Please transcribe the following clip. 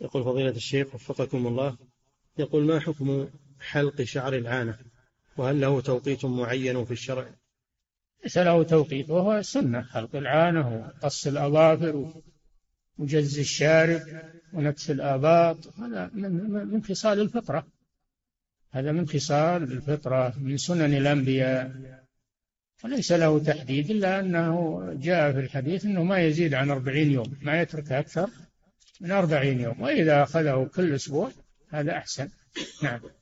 يقول فضيلة الشيخ وفقكم الله، يقول ما حكم حلق شعر العانة؟ وهل له توقيت معين في الشرع؟ ليس له توقيت، وهو سنة حلق العانة وقص الأظافر وجز الشارب ونكس الآباط، هذا من خصال الفطرة، هذا من خصال الفطرة من سنن الأنبياء، وليس له تحديد، إلا أنه جاء في الحديث أنه ما يزيد عن 40 يوم، ما يترك أكثر من 40 يوم، وإذا أخذه كل أسبوع هذا أحسن. نعم.